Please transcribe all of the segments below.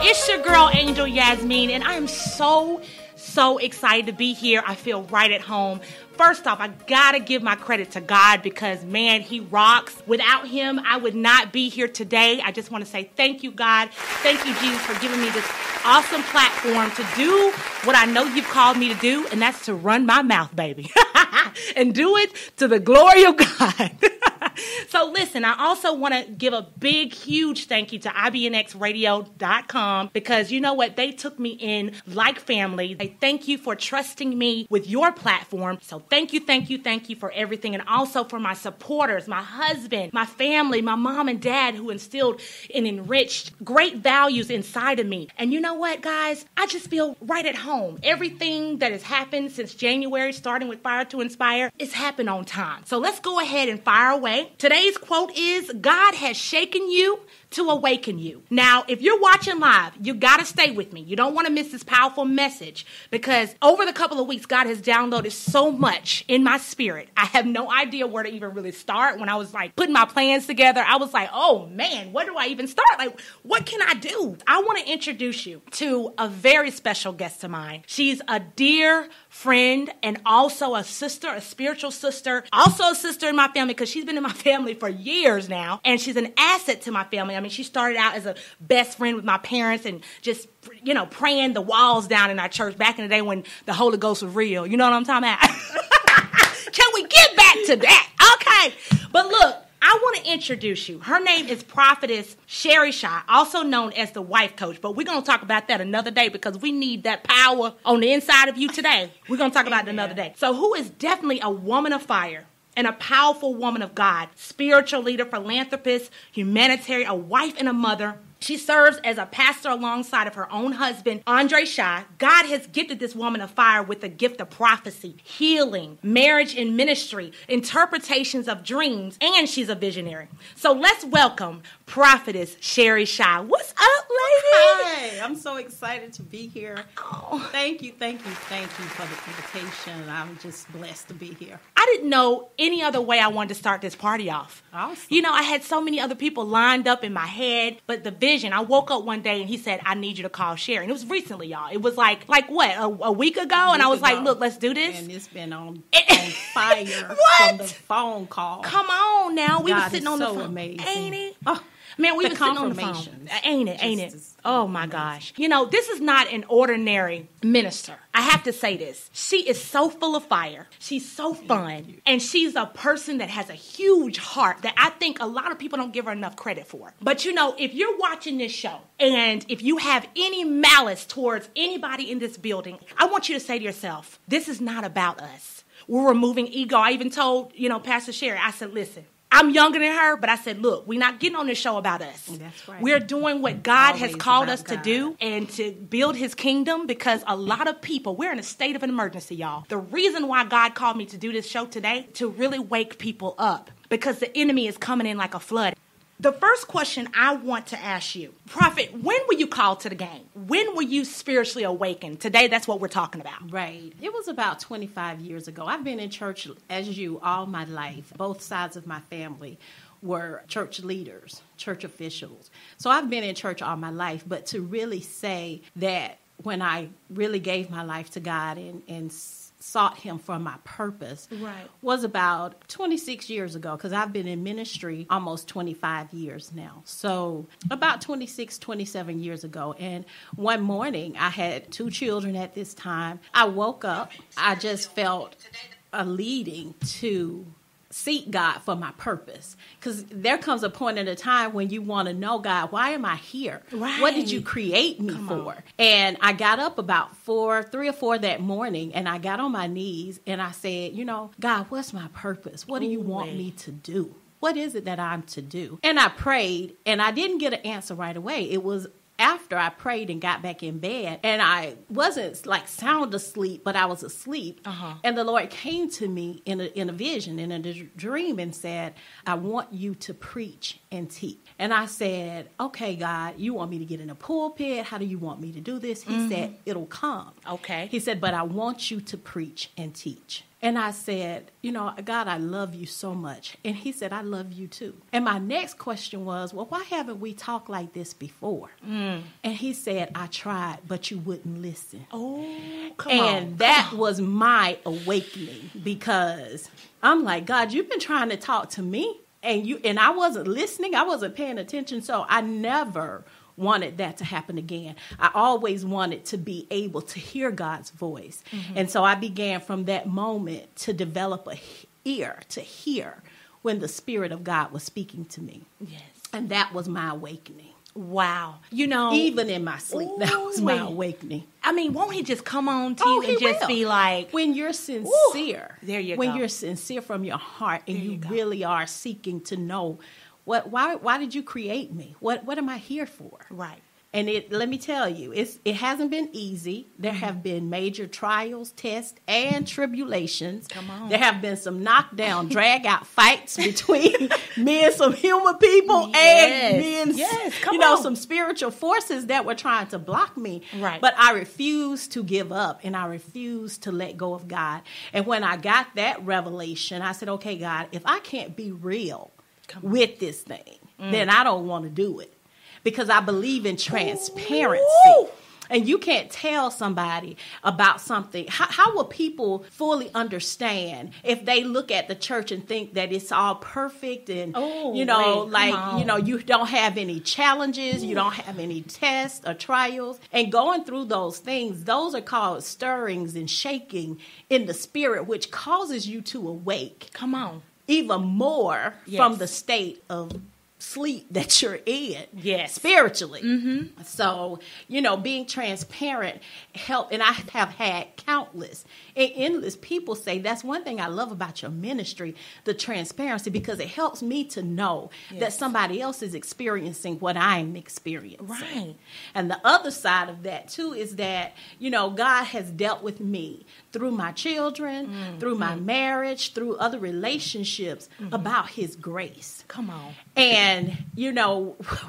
It's your girl, Angel Yasmin, and I am so excited to be here. I feel right at home. First off, I gotta give my credit to God because, man, he rocks. Without him, I would not be here today. I just want to say thank you, God. Thank you, Jesus, for giving me this awesome platform to do what I know you've called me to do, and that's to run my mouth, baby, and do it to the glory of God. So listen, I also want to give a big, huge thank you to IBNXradio.com because you know what? They took me in like family. They thank you for trusting me with your platform. So thank you for everything. And also for my supporters, my husband, my family, my mom and dad who instilled and enriched great values inside of me. And you know what, guys? I just feel right at home. Everything that has happened since January, starting with Fire to Inspire, it's happened on time. So let's go ahead and fire away. Today's quote is, God has shaken you to awaken you. Now, if you're watching live, you got to stay with me. You don't want to miss this powerful message because over the couple of weeks, God has downloaded so much in my spirit. I have no idea where to even really start. When I was like putting my plans together, I was like, oh man, where do I even start? Like, what can I do? I want to introduce you to a very special guest of mine. She's a dear friend and also a sister, a spiritual sister, also a sister in my family because she's been in my family for years now. And she's an asset to my family. I mean, she started out as a best friend with my parents and just, you know, praying the walls down in our church back in the day when the Holy Ghost was real. You know what I'm talking about? Can we get back to that? Okay. But look, I want to introduce you. Her name is Prophetess Sherrie Shy, also known as the Wife Coach. But we're going to talk about that another day because we need that power on the inside of you today. We're going to talk about it another day. So who is definitely a woman of fire and a powerful woman of God, spiritual leader, philanthropist, humanitarian, a wife and a mother. She serves as a pastor alongside of her own husband, Andre Shy. God has gifted this woman of fire with the gift of prophecy, healing, marriage and ministry, interpretations of dreams, and she's a visionary. So let's welcome Prophetess Sherrie Shy. What's up, lady? Hi, I'm so excited to be here. Oh. Thank you for the invitation. I'm just blessed to be here. I didn't know any other way I wanted to start this party off. Awesome. You know, I had so many other people lined up in my head, but the vision, I woke up one day and he said, I need you to call Sherrie. And it was recently, y'all. It was like what, a week ago? And I was like, look, let's do this. And it's been on fire from the phone call. Come on now. We were sitting on the phone. Amazing. Ain't it? Oh. Man, we were sitting on the phone. Ain't it? Oh, my gosh. You know, this is not an ordinary minister. I have to say this. She is so full of fire. She's so fun. And she's a person that has a huge heart that I think a lot of people don't give her enough credit for. But, you know, if you're watching this show and if you have any malice towards anybody in this building, I want you to say to yourself, this is not about us. We're removing ego. I even told, you know, Pastor Sherrie, I said, listen, I'm younger than her, but I said, look, we're not getting on this show about us. That's right. We're doing what God has called us to do and to build his kingdom because a lot of people, we're in a state of an emergency, y'all. The reason why God called me to do this show today, to really wake people up because the enemy is coming in like a flood. The first question I want to ask you, Prophet, when were you called to the game? When were you spiritually awakened? Today, that's what we're talking about. Right. It was about 25 years ago. I've been in church, as you, all my life. Both sides of my family were church leaders, church officials. So I've been in church all my life, but to really say that when I really gave my life to God and sought him for my purpose, right, was about 26 years ago because I've been in ministry almost 25 years now. So about 26, 27 years ago. And one morning I had two children at this time. I woke up. I just felt a leading to seek God for my purpose. Because there comes a point in a time when you want to know, God, why am I here? Right. What did you create me for? And I got up about 3 or 4 that morning and I got on my knees and I said, you know, God, what's my purpose? What do you want me to do? What is it that I'm to do? And I prayed and I didn't get an answer right away. It was after I prayed and got back in bed, and I wasn't like sound asleep, but I was asleep. Uh-huh. And the Lord came to me in a vision, in a dream, and said, I want you to preach and teach. And I said, okay, God, you want me to get in a pulpit? How do you want me to do this? He said, it'll come. Okay. He said, but I want you to preach and teach. And I said, you know, God, I love you so much. And he said, I love you too. And my next question was, well, why haven't we talked like this before? Mm. And he said, I tried, but you wouldn't listen. That was my awakening, because I'm like, God, you've been trying to talk to me and I wasn't listening. I wasn't paying attention. So I never wanted that to happen again. I always wanted to be able to hear God's voice. Mm-hmm. And so I began from that moment to develop an ear to hear when the Spirit of God was speaking to me. Yes. And that was my awakening. Wow. You know, even in my sleep, that was my awakening. I mean, won't he just come on to you and just be like, when you're sincere, there you go. When you're sincere from your heart and you really are seeking to know, Why did you create me? What am I here for? Right. And let me tell you, it hasn't been easy. There mm-hmm. have been major trials, tests, and tribulations. Come on. There have been some knockdown, drag-out fights between me and some human people and me and some spiritual forces that were trying to block me. Right. But I refused to give up, and I refused to let go of God. And when I got that revelation, I said, okay, God, if I can't be real with this thing, then I don't want to do it, because I believe in transparency. Ooh. And you can't tell somebody about something. How will people fully understand if they look at the church and think that it's all perfect and, you don't have any challenges, you don't have any tests or trials. And going through those things, those are called stirrings and shaking in the spirit, which causes you to awake. Come on. Even more from the state of sleep that you're in spiritually. Mm-hmm. So, being transparent help. And I have had countless and endless people say, that's one thing I love about your ministry, the transparency, because it helps me to know that somebody else is experiencing what I'm experiencing. Right. And the other side of that too is that, God has dealt with me through my children, through my marriage, through other relationships about his grace. Come on. And,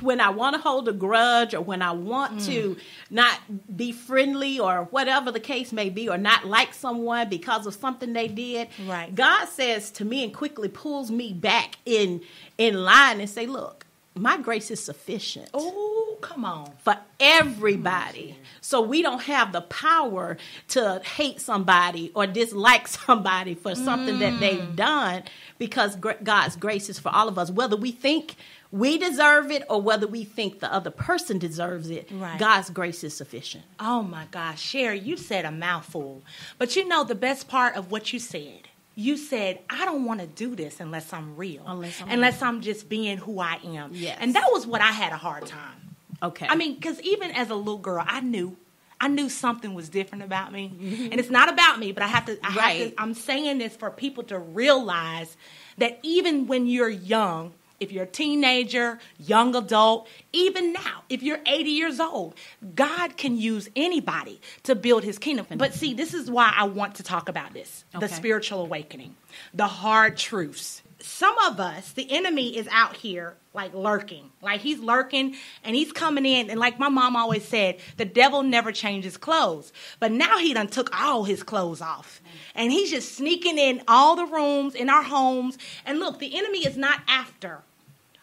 when I want to hold a grudge or when I want to not be friendly or whatever the case may be, or not like someone because of something they did, right. God says to me and quickly pulls me back in line and say, look, my grace is sufficient. Oh, come on. For everybody. So we don't have the power to hate somebody or dislike somebody for something that they've done, because God's grace is for all of us. Whether we think we deserve it or whether we think the other person deserves it, right. God's grace is sufficient. Oh, my gosh. Sherrie, you said a mouthful. But the best part of what you said, you said, I don't want to do this unless I'm real, unless I'm just being who I am. Yes. And that was what I had a hard time. Okay. I mean, because even as a little girl, I knew something was different about me. Mm-hmm. And it's not about me, but I'm saying this for people to realize that even when you're young, if you're a teenager, young adult, even now, if you're 80 years old, God can use anybody to build his kingdom. But see, this is why I want to talk about this, the spiritual awakening, the hard truths. Some of us, the enemy is out here like lurking, like he's lurking and he's coming in. And like my mom always said, the devil never changes clothes, but now he done took all his clothes off and he's just sneaking in all the rooms in our homes. And look, the enemy is not after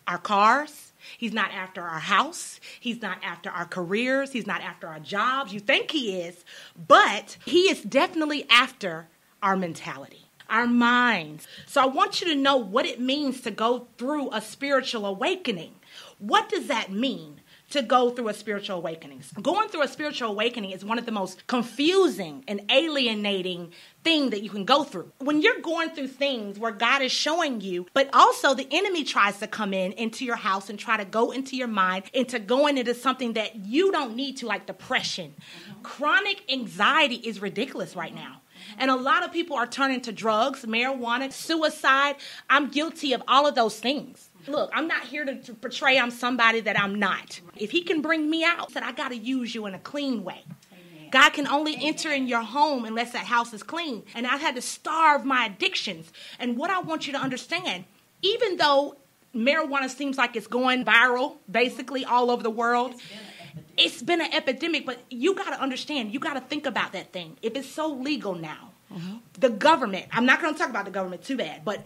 our cars. He's not after our house. He's not after our careers. He's not after our jobs. You think he is, but he is definitely after our mentality, our minds. So I want you to know what it means to go through a spiritual awakening. What does that mean? To go through a spiritual awakening. Going through a spiritual awakening is one of the most confusing and alienating thing that you can go through. When you're going through things where God is showing you, but also the enemy tries to come in into your house and try to go into your mind, into going into something that you don't need to, like depression. Mm-hmm. Chronic anxiety is ridiculous right now. And a lot of people are turning to drugs, marijuana, suicide. I'm guilty of all of those things. Look, I'm not here to portray I'm somebody that I'm not. If he can bring me out, I got to use you in a clean way. Amen. God can only enter in your home unless that house is clean. And I've had to starve my addictions. And what I want you to understand, even though marijuana seems like it's going viral, basically all over the world, it's been an epidemic, but you got to understand, you got to think about that thing. If it's so legal now, Mm-hmm. The government, I'm not going to talk about the government too bad, but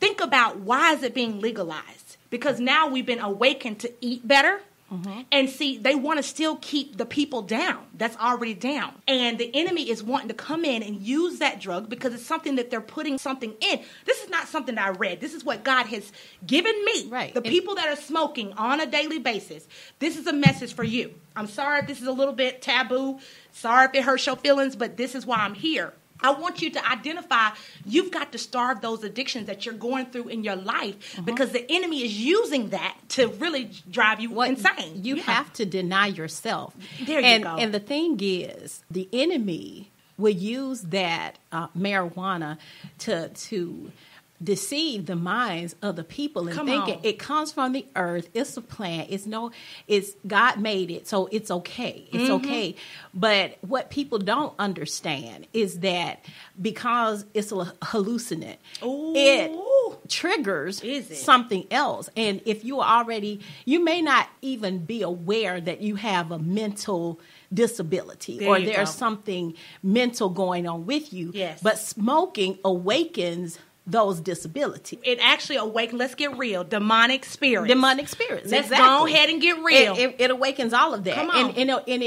think about why is it being legalized? Because now we've been awakened to eat better. Mm-hmm. And see, they want to still keep the people down that's already down. And the enemy is wanting to come in and use that drug because it's something that they're putting something in. This is not something that I read. This is what God has given me. Right. The people that are smoking on a daily basis. This is a message for you. I'm sorry if this is a little bit taboo. Sorry if it hurts your feelings, but this is why I'm here. I want you to identify you've got to starve those addictions that you're going through in your life mm-hmm. because the enemy is using that to really drive you insane. You have to deny yourself. There you go. And the thing is, the enemy will use that marijuana to deceive the minds of the people and thinking it comes from the earth. It's a plant. It's God made it. So it's okay. It's mm-hmm. okay. But what people don't understand is that because it's a hallucinant, ooh. It triggers something else. And if you are already, you may not even be aware that you have a mental disability or there's something mental going on with you. Yes. But smoking awakens those disabilities. It actually awakens, let's get real, demonic spirits. Demonic spirits. Let's go ahead and get real. It awakens all of that. Come on. And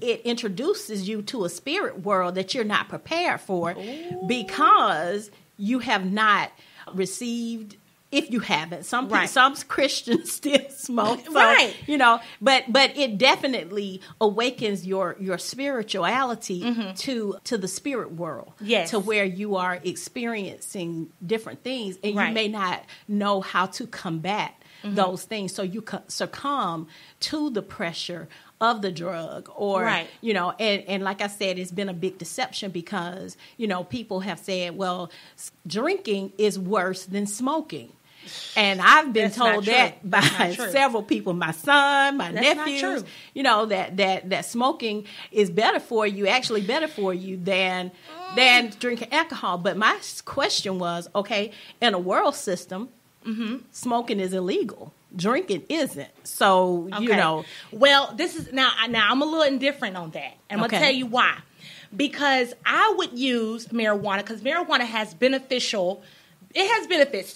it introduces you to a spirit world that you're not prepared for Ooh. Because you have not received. If you haven't, some Christians still smoke, so, right? You know, but it definitely awakens your spirituality mm-hmm. to the spirit world, yes. to where you are experiencing different things, and right. you may not know how to combat mm-hmm. those things, so you succumb to the pressure of the drug or, right. you know, and like I said, it's been a big deception because, you know, people have said, well, drinking is worse than smoking. And I've been told that by several people, my son, my nephews, you know, that smoking is better for you, actually better for you than drinking alcohol. But my question was, okay, in a world system, mm-hmm. smoking is illegal. Drinking isn't. So, you know. Well, this is now I'm a little indifferent on that. And I'm going to tell you why. Because I would use marijuana because marijuana has benefits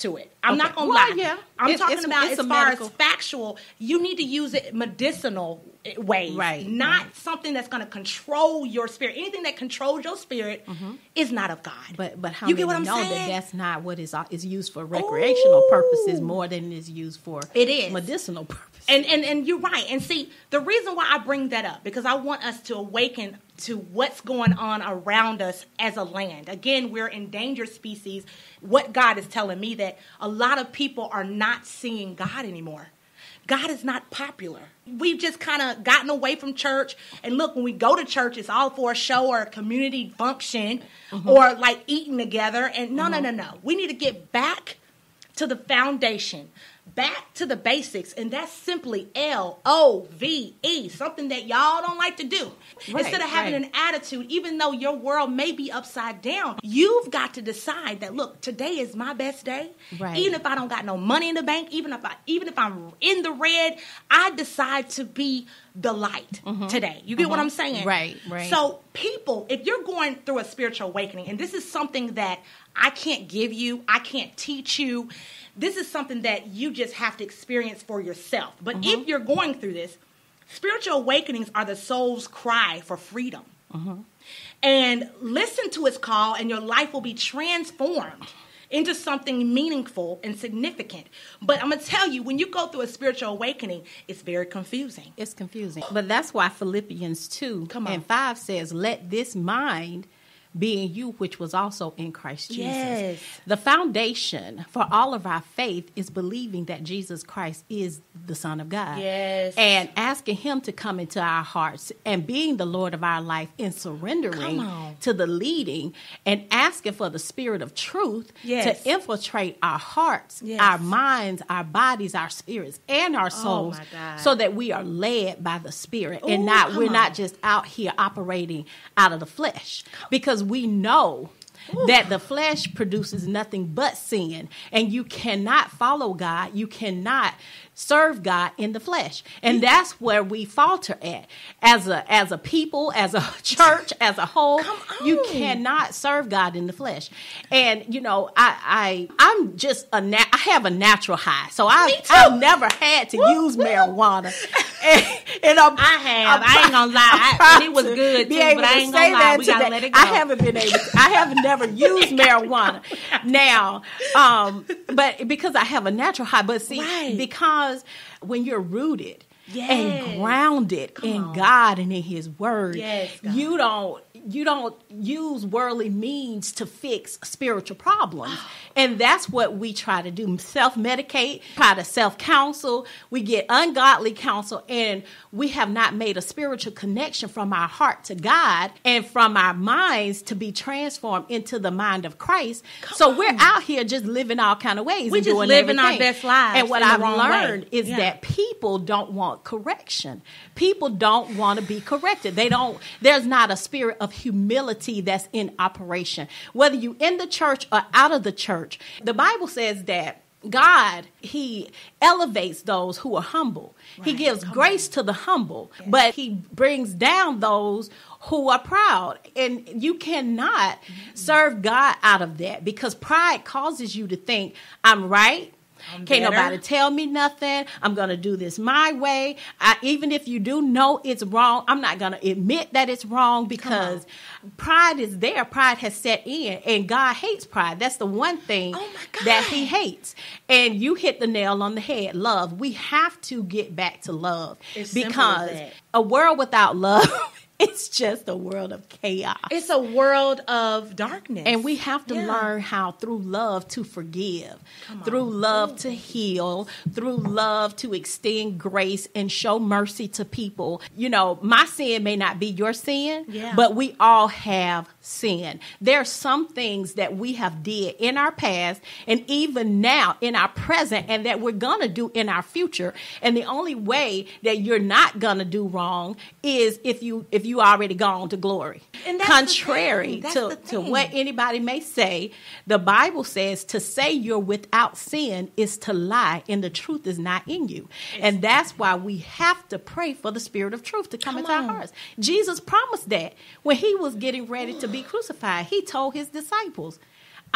to it. I'm not going to lie. Yeah. I'm talking about as far as factual, you need to use it medicinal ways, right, not something that's going to control your spirit. Anything that controls your spirit mm-hmm. is not of God. But how you get what I'm know saying? That that's not what is used for recreational Ooh. Purposes more than it is used for medicinal purposes. And you're right. And see, the reason why I bring that up, because I want us to awaken to what's going on around us as a land. Again, we're endangered species. What God is telling me that a lot of people are not seeing God anymore. God is not popular. We've just kind of gotten away from church. And look, when we go to church, it's all for a show or a community function mm-hmm. or like eating together. And no, mm-hmm. no. We need to get back to the foundation, back to the basics. And that's simply L-O-V-E, something that y'all don't like to do. Right, instead of having an attitude, even though your world may be upside down, you've got to decide that, look, today is my best day. Right. Even if I don't got no money in the bank, even if I'm in the red, I decide to be the light mm-hmm. today. You get mm-hmm. what I'm saying? Right. So people, if you're going through a spiritual awakening, and this is something that I can't give you, I can't teach you, this is something that you just have to experience for yourself. But mm-hmm. if you're going through this, spiritual awakenings are the soul's cry for freedom. Mm-hmm. And listen to its call and your life will be transformed into something meaningful and significant. But I'm going to tell you, when you go through a spiritual awakening, it's very confusing. It's confusing. But that's why Philippians 2:5 says, let this mind being you, which was also in Christ Jesus. Yes. The foundation for all of our faith is believing that Jesus Christ is the Son of God. Yes. And asking him to come into our hearts and being the Lord of our life and surrendering to the leading and asking for the spirit of truth yes. to infiltrate our hearts, yes. our minds, our bodies, our spirits, and our souls so that we are led by the spirit Ooh, and not we're not just out here operating out of the flesh. Because we know that the flesh produces nothing but sin, and you cannot follow God. You cannot serve God in the flesh. And that's where we falter at as a people, as a church, as a whole. You cannot serve God in the flesh. And you know, I'm just I have a natural high. So I've never had to use marijuana. And I ain't gonna lie. It was good too, but I ain't gonna lie. We gotta let it go. I have never used marijuana now. But because I have a natural high, but see, because when you're rooted and grounded in God and in His Word, you don't use worldly means to fix spiritual problems. And that's what we try to do. Self-medicate, try to self-counsel. We get ungodly counsel, and we have not made a spiritual connection from our heart to God and from our minds to be transformed into the mind of Christ. So we're out here just living all kind of ways. We're just living our best lives. And what I've learned is that people don't want correction. People don't want to be corrected. There's not a spirit of humility that's in operation. Whether you're in the church or out of the church, the Bible says that God, He elevates those who are humble. Right. He gives grace to the humble, but He brings down those who are proud. And you cannot serve God out of that, because pride causes you to think, I'm right. Can't nobody tell me nothing. I'm going to do this my way. Even if you do know it's wrong, I'm not going to admit that it's wrong, because pride is there. Pride has set in, and God hates pride. That's the one thing that He hates. And you hit the nail on the head. Love. We have to get back to love, because a world without love it's just a world of chaos. It's a world of darkness. And we have to learn how, through love, to forgive, through love to heal, through love to extend grace and show mercy to people. You know, my sin may not be your sin, but we all have sin. There are some things that we have did in our past, and even now in our present, and that we're going to do in our future. And the only way that you're not going to do wrong is if you already gone to glory. And that's contrary to what anybody may say. The Bible says to say you're without sin is to lie, and the truth is not in you. And that's why we have to pray for the spirit of truth to come into our hearts. Jesus promised that when He was getting ready to be crucified, He told His disciples,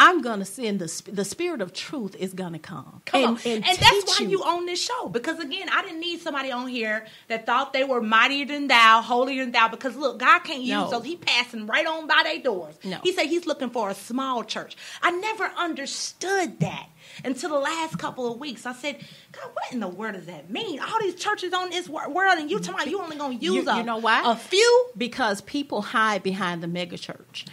I'm going to send the spirit of truth is going to come. And that's why you on this show. Because, again, I didn't need somebody on here that thought they were mightier than thou, holier than thou. Because, look, God can't use those. He passing right on by their doors. No. He said He's looking for a small church. I never understood that until the last couple of weeks. I said, God, what in the world does that mean? All these churches on this world, and you talking about you only going to use you know why? A few? Because people hide behind the mega church.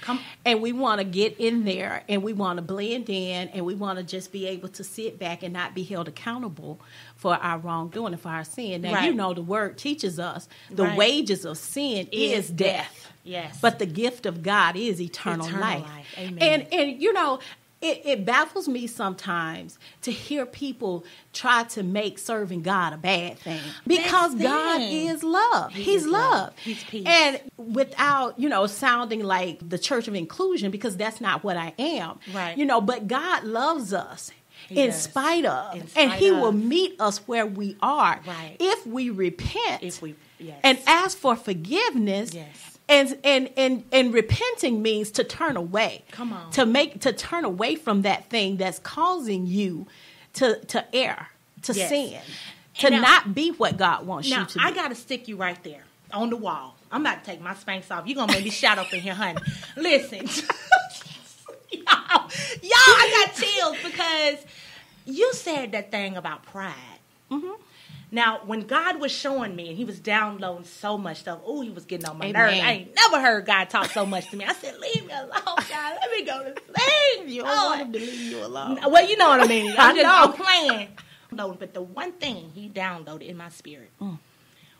And we want to get in there, and we want to blend in, and we want to just be able to sit back and not be held accountable for our wrongdoing and for our sin. Now, you know, the Word teaches us the wages of sin is death. Yes. But the gift of God is eternal life. Amen. And you know, it baffles me sometimes to hear people try to make serving God a bad thing, because God is love. He's love. He's peace. And without, you know, sounding like the Church of Inclusion, because that's not what I am. Right. You know, but God loves us. In spite of, and he will meet us where we are if we repent and ask for forgiveness. And repenting means to turn away. Come on, to turn away from that thing that's causing you to err, to sin, to not be what God wants you to be. Now I got to stick you right there on the wall. I'm about to take my Spanx off. You're gonna make me shout up in here, honey. Listen. Y'all, I got chills because you said that thing about pride. Mm-hmm. Now, when God was showing me and He was downloading so much stuff, He was getting on my nerves. I ain't never heard God talk so much to me. I said, leave me alone, God. Let me go to sleep. You don't want Him to leave you alone. Well, you know what I mean. I'm playing. No, but the one thing He downloaded in my spirit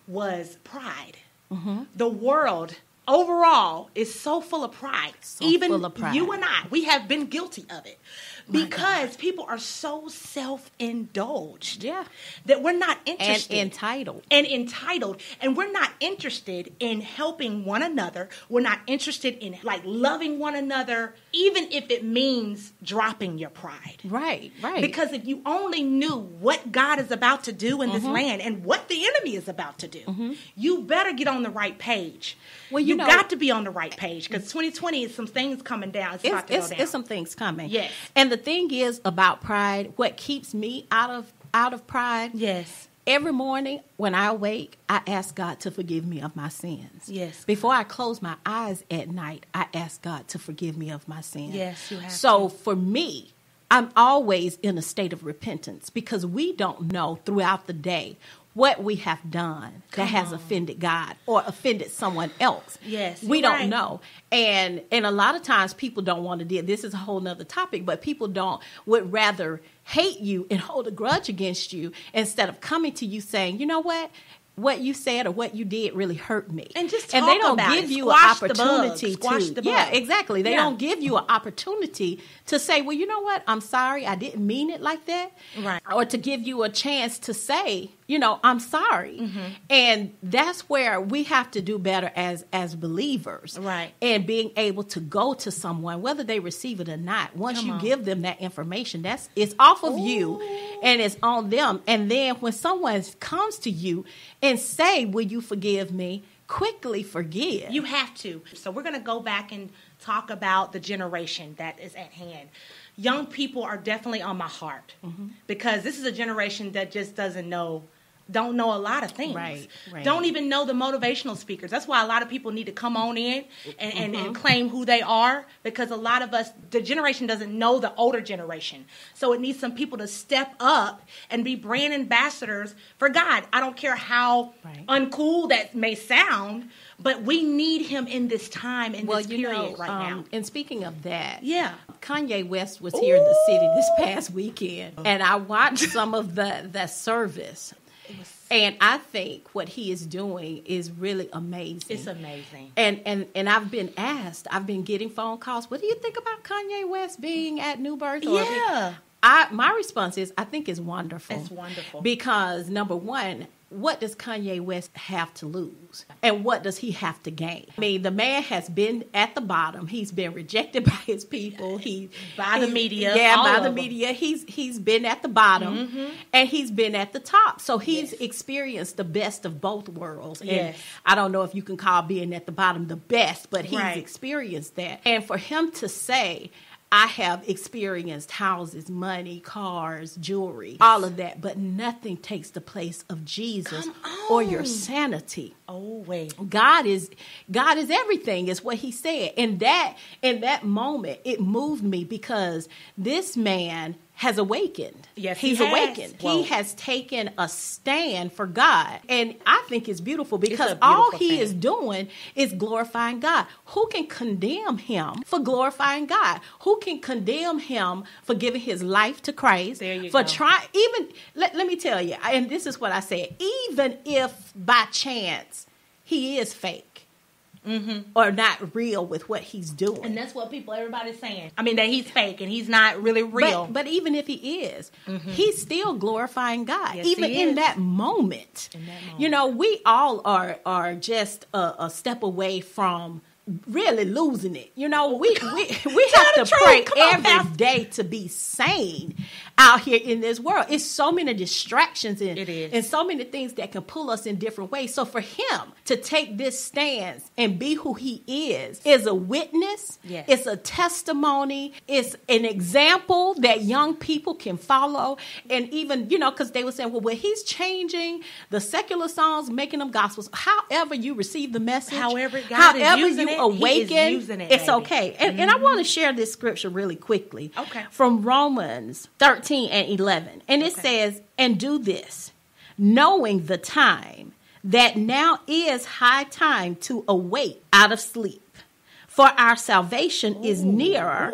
was pride. Mm-hmm. The world overall is so full of pride. Even you and I, we have been guilty of it. because people are so self-indulged that we're not interested. And entitled. And we're not interested in helping one another. We're not interested in like loving one another, even if it means dropping your pride. Right, right. Because if you only knew what God is about to do in this land and what the enemy is about to do, you better get on the right page. Well, you know, got to be on the right page because 2020 is some things coming down. It's about to go down. It's some things coming. Yes. And the thing is about pride, what keeps me out of pride. Yes. Every morning when I wake, I ask God to forgive me of my sins. Yes. Before I close my eyes at night, I ask God to forgive me of my sins. Yes, you have So for me, I'm always in a state of repentance because we don't know throughout the day what we have done that has offended God or offended someone else. Yes. We don't know. And a lot of times people don't want to deal. This is a whole nother topic, but people would rather hate you and hold a grudge against you instead of coming to you saying, you know what you said or what you did really hurt me. And just talk about it. And they don't give you an opportunity to. Yeah, exactly. They don't give you an opportunity to say, well, you know what? I'm sorry. I didn't mean it like that. Right. Or to give you a chance to say, you know, I'm sorry. Mm-hmm. And that's where we have to do better as believers. Right. And being able to go to someone, whether they receive it or not, once you give them that information, it's off of you and it's on them. And then when someone comes to you and say, will you forgive me? Quickly forgive. You have to. So we're going to go back and talk about the generation that is at hand. Young people are definitely on my heart because this is a generation that just don't know a lot of things. Right, right. Don't even know the motivational speakers. That's why a lot of people need to come on in and claim who they are, because a lot of us, the generation doesn't know the older generation. So it needs some people to step up and be brand ambassadors for God. I don't care how uncool that may sound, but we need him in this time, this period right now. And speaking of that, Kanye West was here in the city this past weekend, and I watched some of the service. And I think what he is doing is really amazing. It's amazing. And I've been getting phone calls. What do you think about Kanye West being at New Birth? My response is, I think it's wonderful. It's wonderful. Because number one, what does Kanye West have to lose? And what does he have to gain? I mean, the man has been at the bottom. He's been rejected by his people. By the media. Yeah, by the media. He's been at the bottom and he's been at the top. So he's experienced the best of both worlds. And I don't know if you can call being at the bottom the best, but he's experienced that. And for him to say, I have experienced houses, money, cars, jewelry, all of that, but nothing takes the place of Jesus or your sanity. Oh wait. God is everything, is what he said. And that in that moment it moved me because this man has awakened. Yes, he has. Awakened. Whoa. He has taken a stand for God. And I think it's beautiful because all he is doing is glorifying God. Who can condemn him for glorifying God? Who can condemn him for giving his life to Christ? There you go. Let me tell you, and this is what I said, even if by chance he is fake, or not real with what he's doing. And that's what everybody's saying. I mean, that he's fake and he's not really real. But even if he is, he's still glorifying God. Yes, even in that moment. You know, we all are just a step away from really losing it. You know, we have to pray every day to be sane out here in this world. It's so many distractions and so many things that can pull us in different ways. So for him to take this stance and be who he is a witness. Yes. It's a testimony. It's an example that young people can follow. And even, you know, because they were saying, well, he's changing the secular songs, making them gospels. However you receive the message, however God is using it, it's okay. And I want to share this scripture really quickly from Romans 13:11. And it says, and do this, knowing the time, that now is high time to awake out of sleep. For our salvation is nearer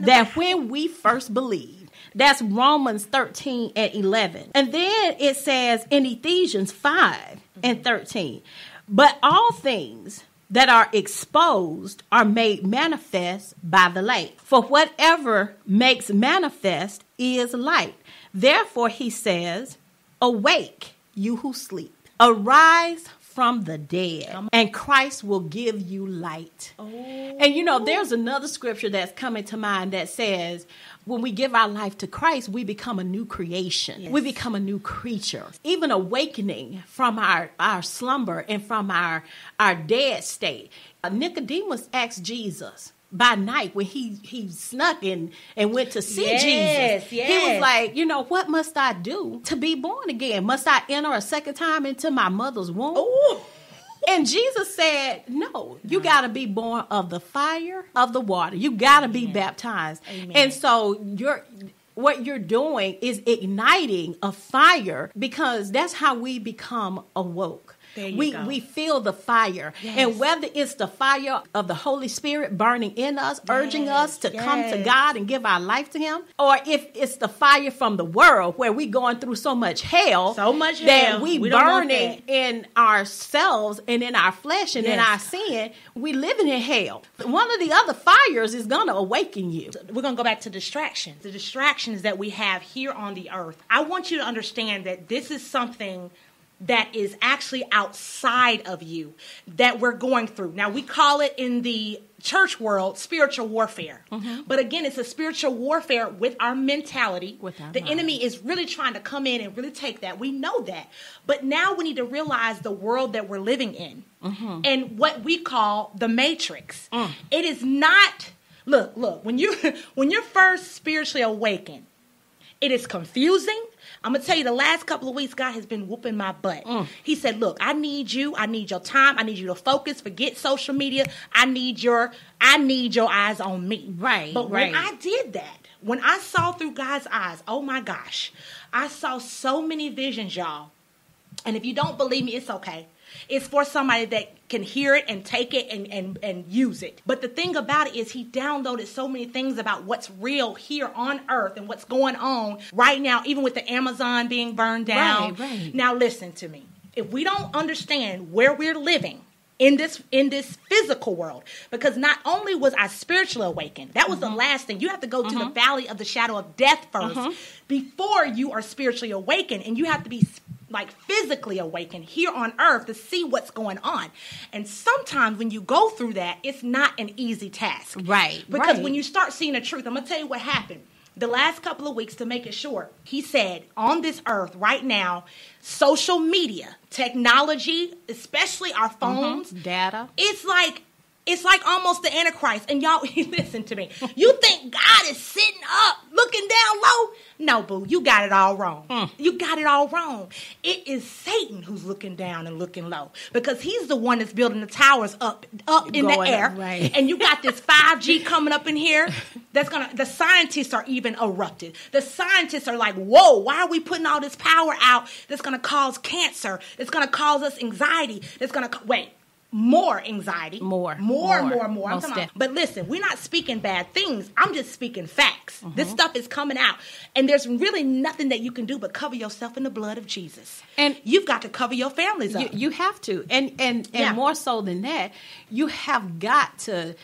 than when we first believed. That's Romans 13:11. And then it says in Ephesians 5:13, but all things that are exposed are made manifest by the light. For whatever makes manifest is light. Therefore, he says, awake, you who sleep. Arise from the dead, and Christ will give you light. Oh. And you know, there's another scripture that's coming to mind that says, when we give our life to Christ, we become a new creation. Yes. We become a new creature. Even awakening from our slumber and from our dead state. Nicodemus asked Jesus by night when he snuck in and went to see Jesus. Yes. He was like, you know, what must I do to be born again? Must I enter a second time into my mother's womb? Ooh. And Jesus said, no, you got to be born of the fire, of the water. You got to be baptized. Amen. And so what you're doing is igniting a fire, because that's how we become awoke. We feel the fire. Yes. And whether it's the fire of the Holy Spirit burning in us, urging us to come to God and give our life to him, or if it's the fire from the world where we going through so much hell, that we burning in ourselves and in our flesh and in our sin, we living in hell. One of the other fires is going to awaken you. We're going to go back to distractions. The distractions that we have here on the earth. I want you to understand that this is something that is actually outside of you that we're going through. Now, we call it in the church world spiritual warfare. Mm-hmm. But again, it's a spiritual warfare with our mentality. The enemy is really trying to come in and really take that. We know that. But now we need to realize the world that we're living in and what we call the matrix. Mm. It is not, look, when you're first spiritually awakened, it is confusing. I'm going to tell you, the last couple of weeks, God has been whooping my butt. Mm. He said, look, I need you. I need your time. I need you to focus. Forget social media. I need your eyes on me. Right. But when I did that, when I saw through God's eyes, oh my gosh, I saw so many visions, y'all. And if you don't believe me, it's okay. It's for somebody that can hear it and take it and use it. But the thing about it is he downloaded so many things about what's real here on earth and what's going on right now, even with the Amazon being burned down. Right. Now, listen to me. If we don't understand where we're living in this physical world, because not only was I spiritually awakened, that was the last thing. You have to go to the valley of the shadow of death first before you are spiritually awakened, and you have to be like physically awakened here on earth to see what's going on. And sometimes when you go through that, it's not an easy task. Right. Because when you start seeing the truth, I'm going to tell you what happened. The last couple of weeks, to make it short, he said on this earth right now, social media, technology, especially our phones, data, it's like almost the Antichrist. And y'all, listen to me. You think God is sitting up, looking down low? No, boo, you got it all wrong. Mm. You got it all wrong. It is Satan who's looking down and looking low, because he's the one that's building the towers up in the air. Right. And you got this 5G coming up in here. The scientists are even erupted. The scientists are like, whoa, why are we putting all this power out that's going to cause cancer? It's going to cause us anxiety. That's going to, more anxiety. More. I'm talking about, but listen, we're not speaking bad things. I'm just speaking facts. This stuff is coming out. And there's really nothing that you can do but cover yourself in the blood of Jesus. And you've got to cover your families up. You have to. And more so than that, you have got to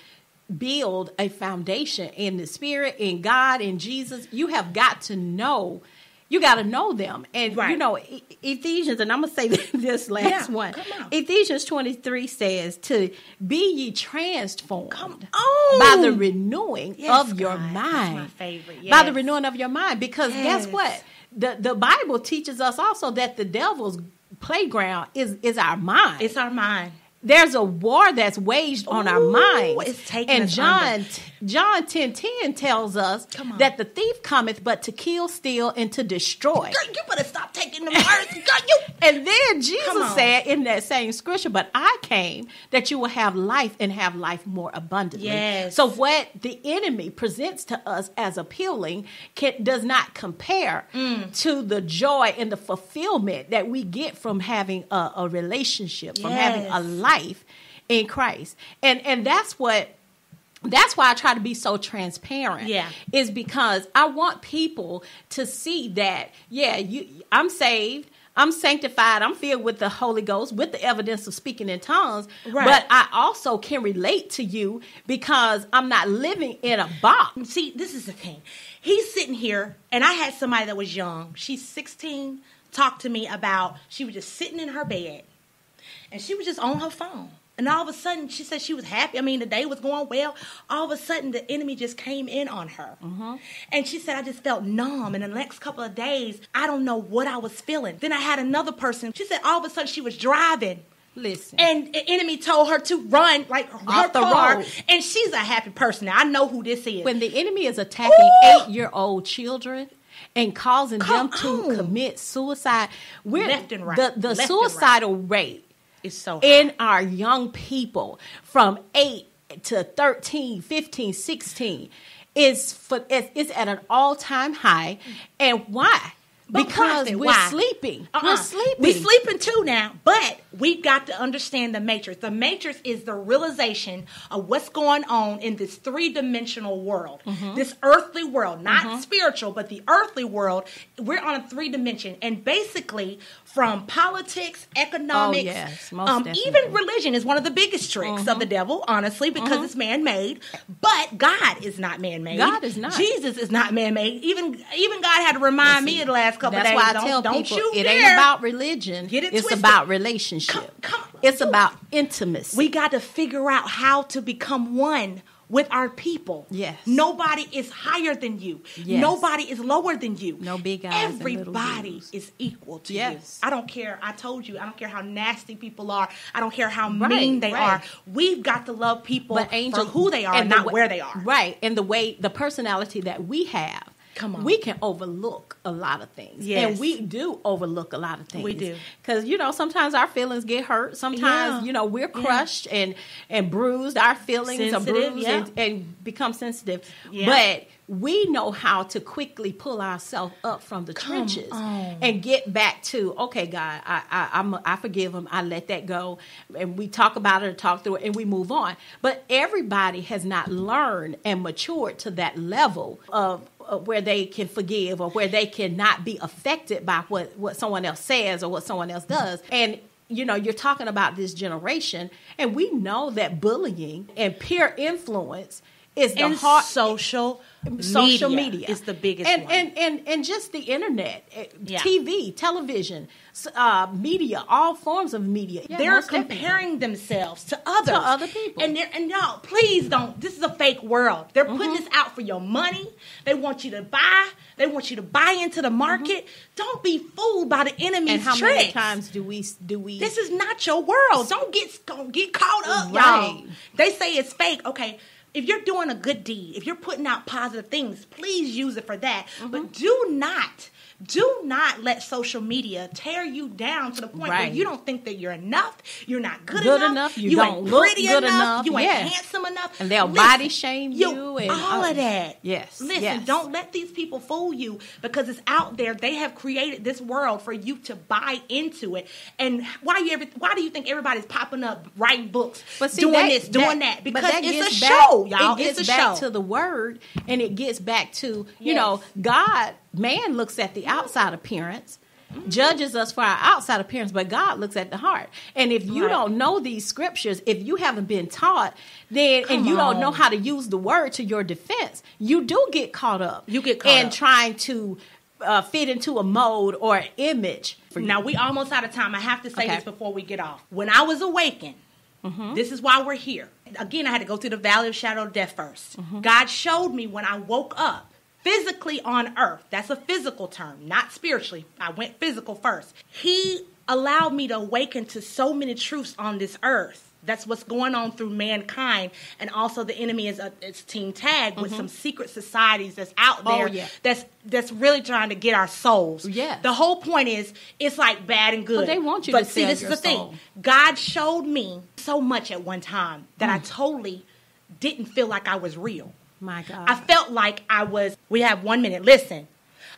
build a foundation in the Spirit, in God, in Jesus. You have got to know. You got to know them. And, you know, Ephesians, and I'm going to say this last one. Ephesians 23 says to be ye transformed by the renewing of your mind. That's my favorite. By the renewing of your mind. Because guess what? The Bible teaches us also that the devil's playground is our mind. It's our mind. There's a war that's waged on our minds. It's taking us under. John 10:10 tells us that the thief cometh but to kill, steal, and to destroy. Girl, you better stop taking the words. And then Jesus said in that same scripture, but I came that you will have life and have life more abundantly. Yes. So what the enemy presents to us as appealing does not compare to the joy and the fulfillment that we get from having a relationship, from having a life. Life in Christ. And that's why I try to be so transparent. Yeah. Is because I want people to see that, I'm saved. I'm sanctified. I'm filled with the Holy Ghost, with the evidence of speaking in tongues. Right. But I also can relate to you because I'm not living in a box. See, this is the thing. He's sitting here, and I had somebody that was young. She's 16. Talked to me about she was just sitting in her bed, and she was just on her phone. And all of a sudden, she said she was happy. I mean, the day was going well. All of a sudden, the enemy just came in on her. Mm-hmm. And she said, I just felt numb. And in the next couple of days, I don't know what I was feeling. Then I had another person. She said all of a sudden, she was driving. Listen. And the enemy told her to run, like, her car. And she's a happy person. Now, I know who this is. When the enemy is attacking 8-year-old children and causing them to commit suicide, left and right. The suicidal rate is so high in our young people from 8 to 13, 15, 16 is at an all-time high. And why? Because we're sleeping. We're sleeping. We're sleeping too now, but we've got to understand the matrix. The matrix is the realization of what's going on in this three-dimensional world, mm-hmm. this earthly world, not mm-hmm. spiritual, but the earthly world. We're on a three-dimension, and basically from politics, economics, even religion is one of the biggest tricks mm-hmm. of the devil, honestly, because mm-hmm. it's man-made, but God is not man-made. God is not. Jesus is not man-made. Even God had to remind me of the last couple of days. That's why I tell people, it ain't about religion. It's about relationship. It's about intimacy. We got to figure out how to become one with our people. Yes. Nobody is higher than you. Yes. Nobody is lower than you. No big eyes. Everybody is equal to you. I don't care. I told you. I don't care how nasty people are. I don't care how mean they are. We've got to love people for who they are and not where they are. Right. And the way, the personality that we have. Come on. We can overlook a lot of things. Yes. And we do overlook a lot of things. We do. Because, sometimes our feelings get hurt. Sometimes, we're crushed and bruised. Our feelings are bruised and become sensitive. Yeah. But we know how to quickly pull ourselves up from the trenches and get back to, okay, God, I forgive him. I let that go. And we talk about it and talk through it and we move on. But everybody has not learned and matured to that level of where they can forgive or where they cannot be affected by what someone else says or what someone else does. And, you're talking about this generation, and we know that bullying and peer influence is the heart. Social media is the biggest one. And just the internet, TV, television, media, all forms of media. Yeah, they're comparing themselves to others. To other people. And y'all, please don't. This is a fake world. They're putting mm-hmm. this out for your money. They want you to buy. They want you to buy into the market. Mm-hmm. Don't be fooled by the enemy's tricks. And how many times do we? This is not your world. Don't get caught up, y'all. They say it's fake. Okay. If you're doing a good deed, if you're putting out positive things, please use it for that. Mm-hmm. But do not let social media tear you down to the point where you don't think that you're enough, you're not good enough, you don't look pretty enough, you ain't handsome enough. And they'll body shame you. And all of that. Yes. Listen, don't let these people fool you because it's out there. They have created this world for you to buy into it. And why do you think everybody's popping up, writing books, doing this, doing that? Because it's a show, y'all. It gets back to the word, and it gets back to, God. Man looks at the outside appearance, judges us for our outside appearance, but God looks at the heart. And if you don't know these scriptures, if you haven't been taught, then you don't know how to use the word to your defense, you do get caught up. You get caught up trying to fit into a mold or an image. Now, we almost out of time. I have to say this before we get off. When I was awakened, mm-hmm. this is why we're here. Again, I had to go through the valley of shadow of death first. Mm-hmm. God showed me when I woke up. Physically on earth. That's a physical term, not spiritually. I went physical first. He allowed me to awaken to so many truths on this earth. That's what's going on through mankind. And also the enemy is it's team tag with mm-hmm. some secret societies that's out there that's really trying to get our souls. Yes. The whole point is it's like bad and good. Well, they want you to sell your soul. But see, this is the thing. God showed me so much at one time that I totally didn't feel like I was real. My God. I felt like I was, we have 1 minute. Listen,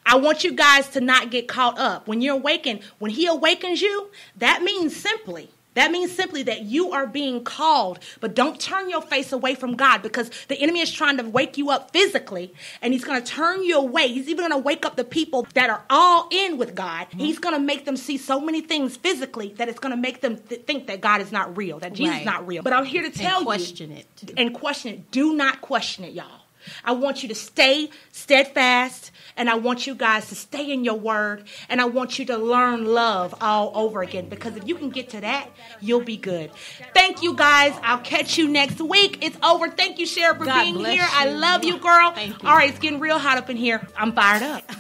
I want you guys to not get caught up. When you're awakened, when he awakens you, that means simply That means simply that you are being called, but don't turn your face away from God, because the enemy is trying to wake you up physically, and he's going to turn you away. He's even going to wake up the people that are all in with God. Mm-hmm. He's going to make them see so many things physically that it's going to make them think that God is not real, that Jesus is not real. But I'm here to tell you. And question it. Do not question it, y'all. I want you to stay steadfast, and I want you guys to stay in your word, and I want you to learn love all over again, because if you can get to that, you'll be good. Thank you, guys. I'll catch you next week. It's over. Thank you, Sherrie, for being here. You. I love you, girl. Thank you. All right, it's getting real hot up in here. I'm fired up.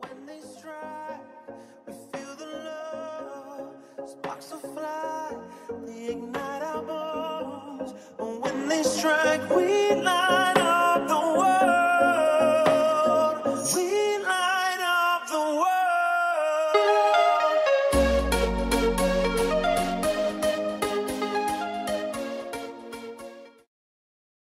When they strike, we feel the love. Sparks will fly, they ignite our bones. And when they strike, we light.